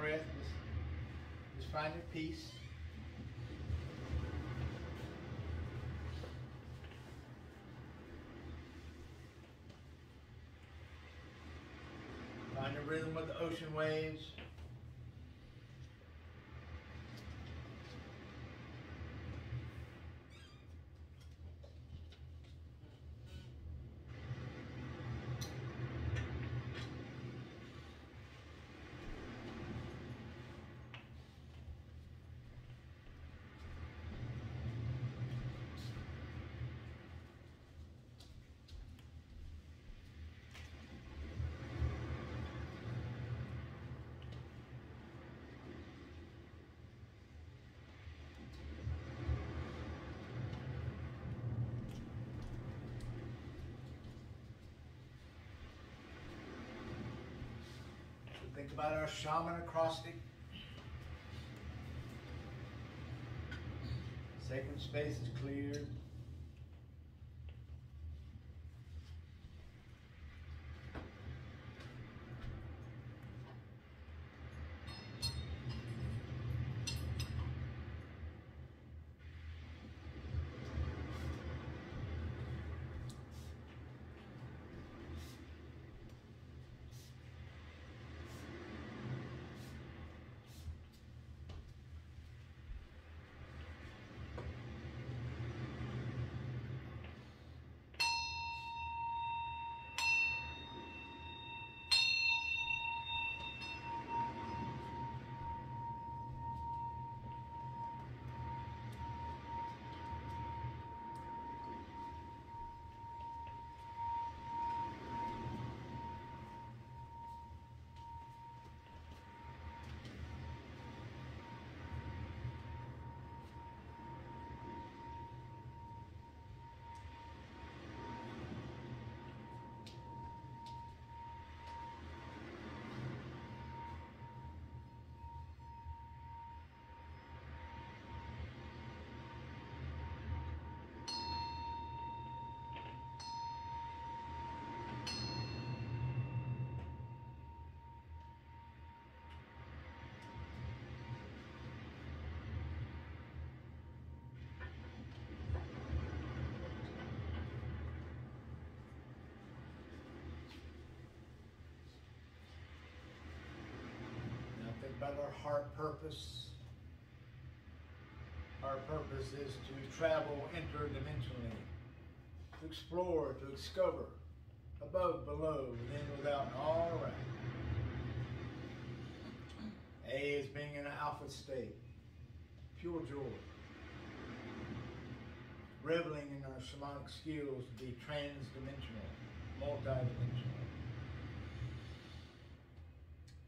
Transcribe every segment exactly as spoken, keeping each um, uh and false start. breath, just, just find your peace. Find the rhythm of the ocean waves. Think about our shaman acrostic. Sacred space is cleared. About our heart purpose. Our purpose is to travel interdimensionally, to explore, to discover, above, below, within, without, and all around. A is being in an alpha state, pure joy, reveling in our shamanic skills to be transdimensional, multidimensional.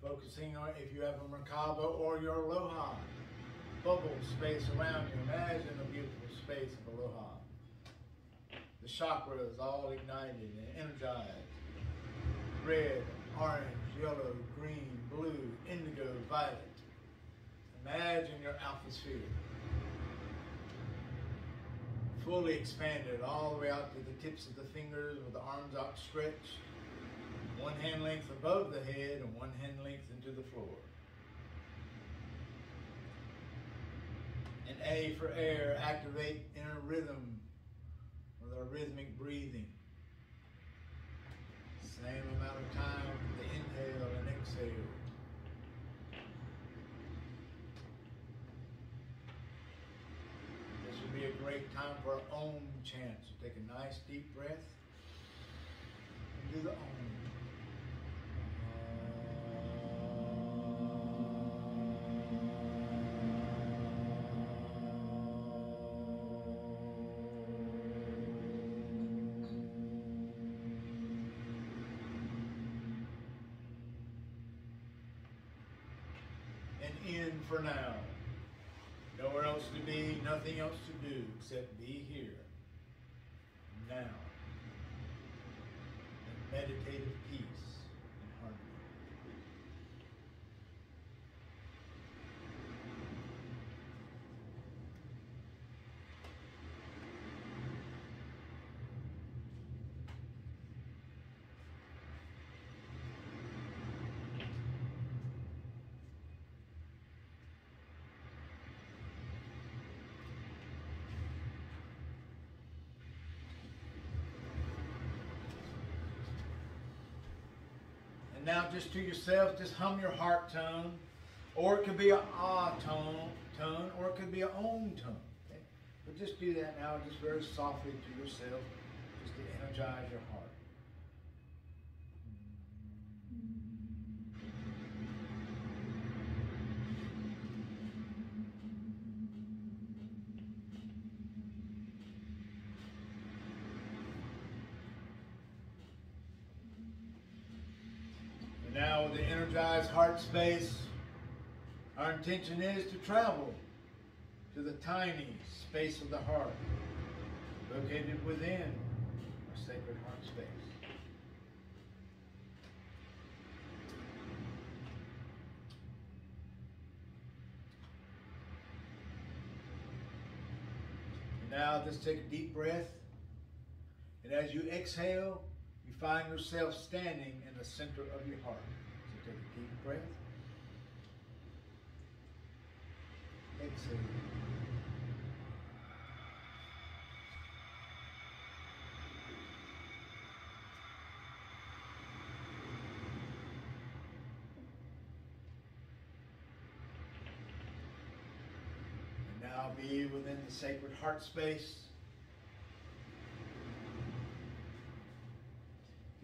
Focusing on if you have a Merkaba or your Aloha, bubble space around you. Imagine a beautiful space of Aloha. The chakra is all ignited and energized. Red, orange, yellow, green, blue, indigo, violet. Imagine your alpha sphere. Fully expanded all the way out to the tips of the fingers with the arms outstretched. One hand length above the head and one hand length into the floor. And A for air, activate inner rhythm with our rhythmic breathing. Same amount of time for the inhale and exhale. This would be a great time for our Om chant. So take a nice deep breath and do the Om. In for now. Nowhere else to be, nothing else to do except be here, now, in meditative peace and harmony. And now just to yourself, just hum your harp tone, or it could be an ah tone, tone, or it could be an ohm tone. Okay? But just do that now, just very softly to yourself, just to energize your heart. Now with the energized heart space, our intention is to travel to the tiny space of the heart, located within our sacred heart space. And now just take a deep breath, and as you exhale, you find yourself standing in the center of your heart. So take a deep breath. Exhale. And now be within the sacred heart space.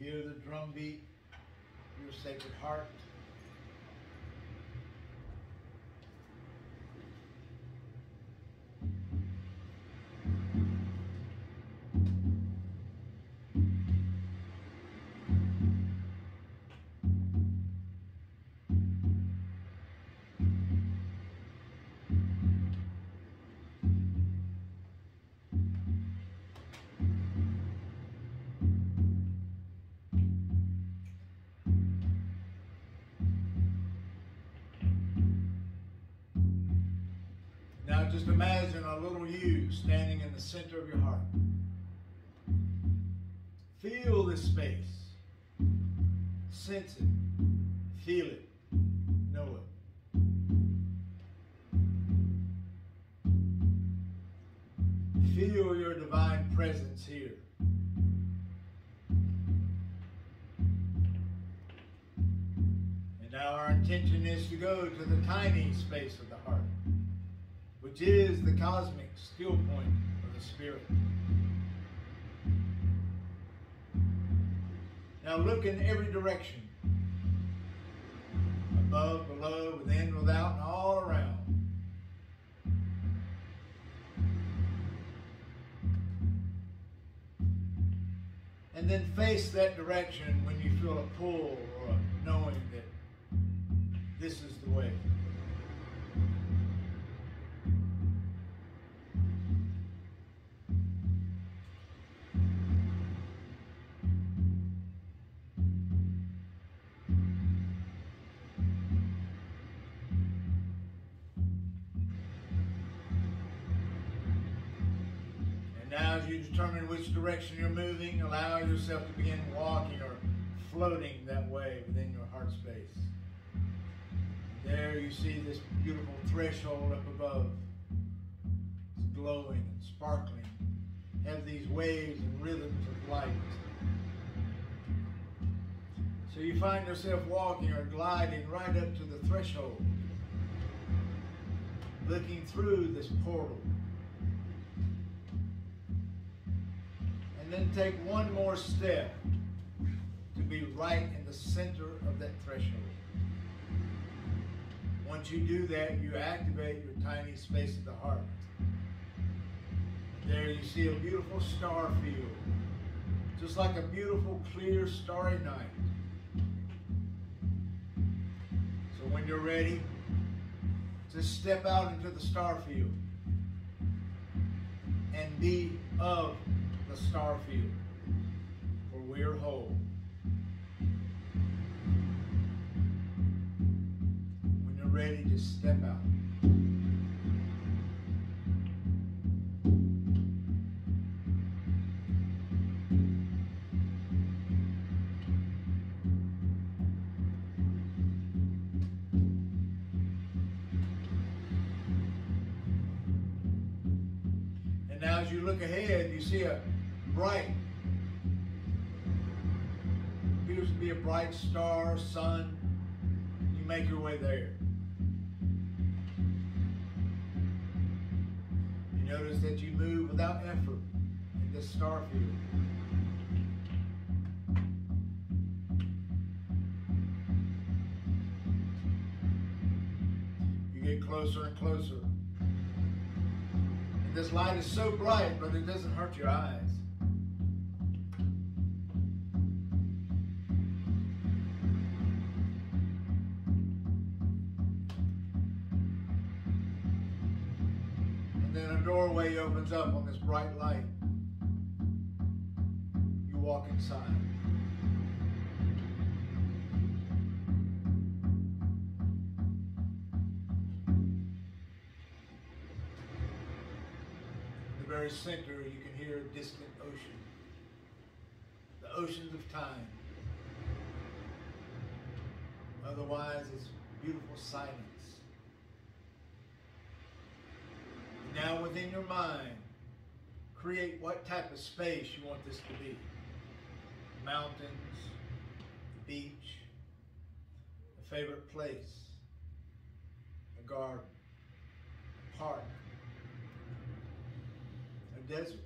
Hear the drum beat of your sacred heart. Just imagine a little you standing in the center of your heart. Feel this space. Sense it. Feel it. Know it. Feel your divine presence here. And now our intention is to go to the tiny space of the heart, which is the cosmic still point of the spirit. Now look in every direction, above, below, within, without, and all around. And then face that direction when you feel a pull or a knowing that this is the way. Determine which direction you're moving, allow yourself to begin walking or floating that way within your heart space. There you see this beautiful threshold up above. It's glowing and sparkling. You have these waves and rhythms of light. So you find yourself walking or gliding right up to the threshold, looking through this portal. And then take one more step to be right in the center of that threshold. Once you do that, you activate your tiny space of the heart. And there you see a beautiful star field, just like a beautiful clear starry night. So when you're ready, just step out into the star field and be of the star field, for we're whole. When you're ready, just step out. And now as you look ahead, you see a bright, beautiful, be a bright star, sun, you make your way there. You notice that you move without effort in this star field. You get closer and closer. And this light is so bright, but it doesn't hurt your eyes. Doorway opens up on this bright light. You walk inside. In the very center, you can hear a distant ocean, the oceans of time. Otherwise, it's beautiful silence. Now within your mind, create what type of space you want this to be. Mountains, the beach, a favorite place, a garden, a park, a desert,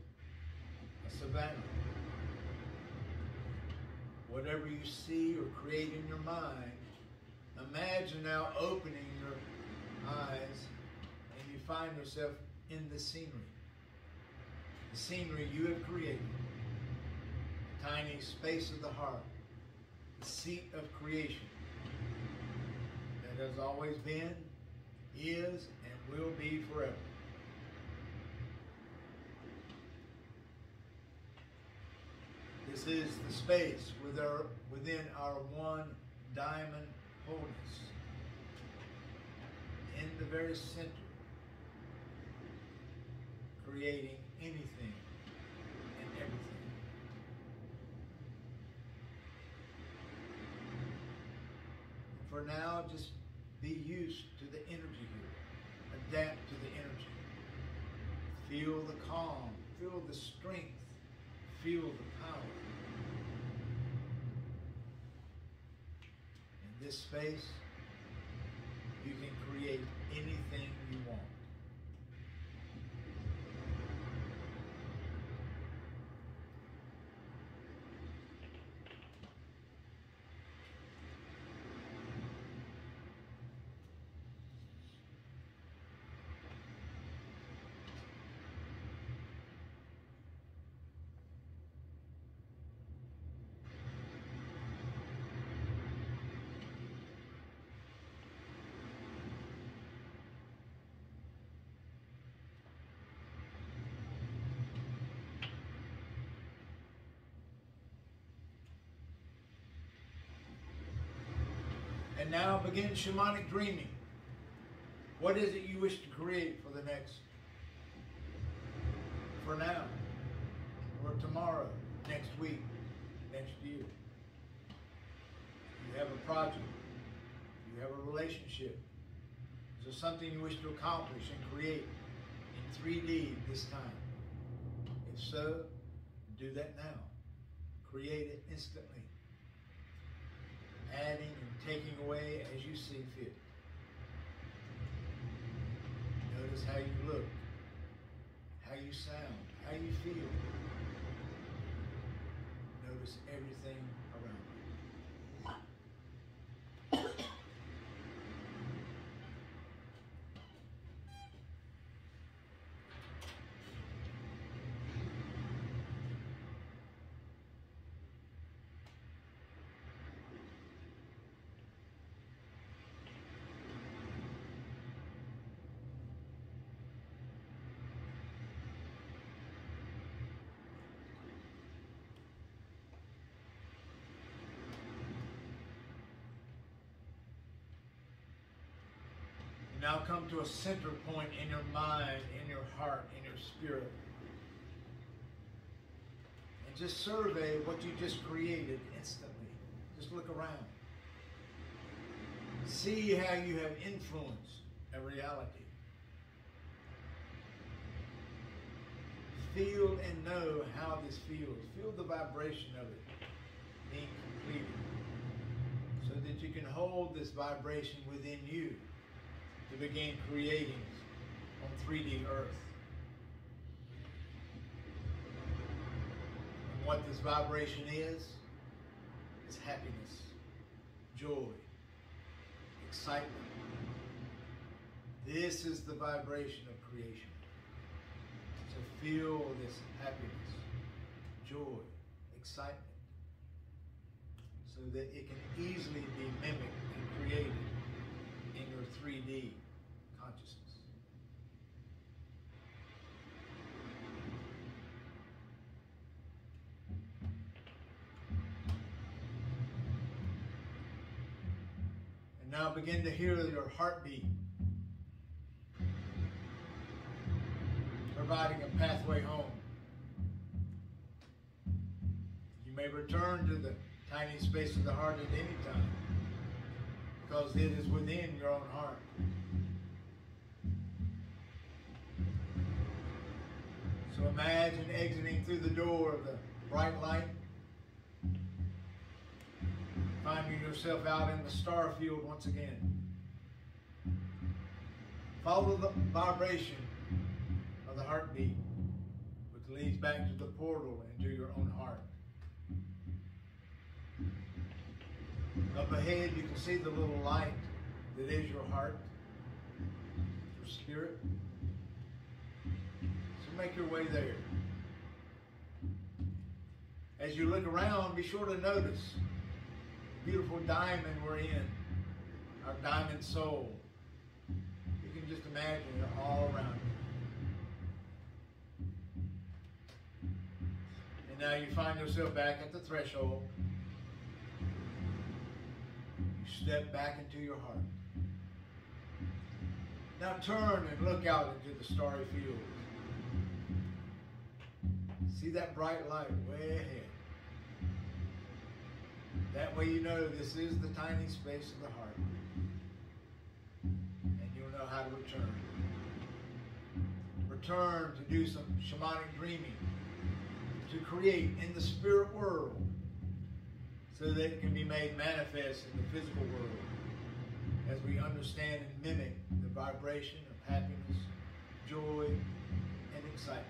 a savanna. Whatever you see or create in your mind, imagine now opening your eyes and you find yourself in the scenery, the scenery you have created, the tiny space of the heart, the seat of creation that has always been, is, and will be forever. This is the space within our one diamond wholeness, in the very center, creating anything and everything. For now, just be used to the energy here. Adapt to the energy. Feel the calm, feel the strength, feel the power. In this space, you can create anything you want. And now begin shamanic dreaming. What is it you wish to create for the next, for now, or tomorrow, next week, next year? You have a project, you have a relationship. Is there something you wish to accomplish and create in three D this time? If so, do that now. Create it instantly, adding and taking away as you see fit. Notice how you look, how you sound, how you feel. Notice everything around you. Now come to a center point in your mind, in your heart, in your spirit. And just survey what you just created instantly. Just look around. See how you have influenced a reality. Feel and know how this feels. Feel the vibration of it being completed. and that you can hold this vibration within you to begin creating on three D Earth. And what this vibration is, is happiness, joy, excitement. This is the vibration of creation. To feel this happiness, joy, excitement, so that it can easily be mimicked and created in your three D consciousness. And now begin to hear your heartbeat, providing a pathway home. You may return to the tiny space of the heart at any time, because it is within your own heart. So imagine exiting through the door of the bright light, finding yourself out in the star field once again. Follow the vibration of the heartbeat, which leads back to the portal into your own heart. Up ahead, you can see the little light that is your heart, your spirit. So make your way there. As you look around, be sure to notice the beautiful diamond we're in, our diamond soul. You can just imagine it all around you. Now you find yourself back at the threshold. You step back into your heart. Now turn and look out into the starry field. See that bright light way ahead. That way you know this is the tiny space of the heart. And you'll know how to return. Return to do some shamanic dreaming, to create in the spirit world so that it can be made manifest in the physical world as we understand and mimic the vibration of happiness, joy, and excitement.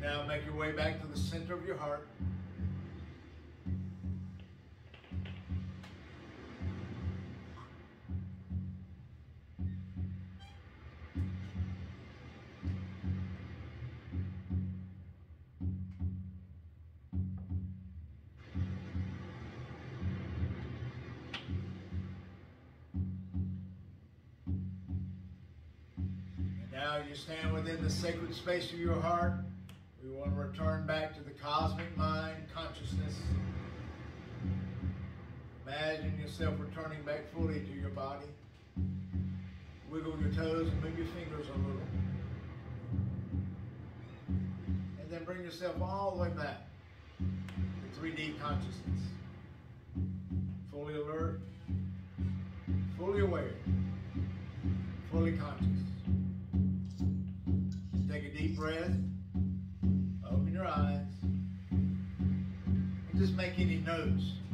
Now make your way back to the center of your heart. You stand within the sacred space of your heart. We want to return back to the cosmic mind consciousness. Imagine yourself returning back fully to your body. Wiggle your toes and move your fingers a little. And then bring yourself all the way back to three D consciousness. Fully alert, fully aware, fully conscious. Take a deep breath, open your eyes, and just make any notes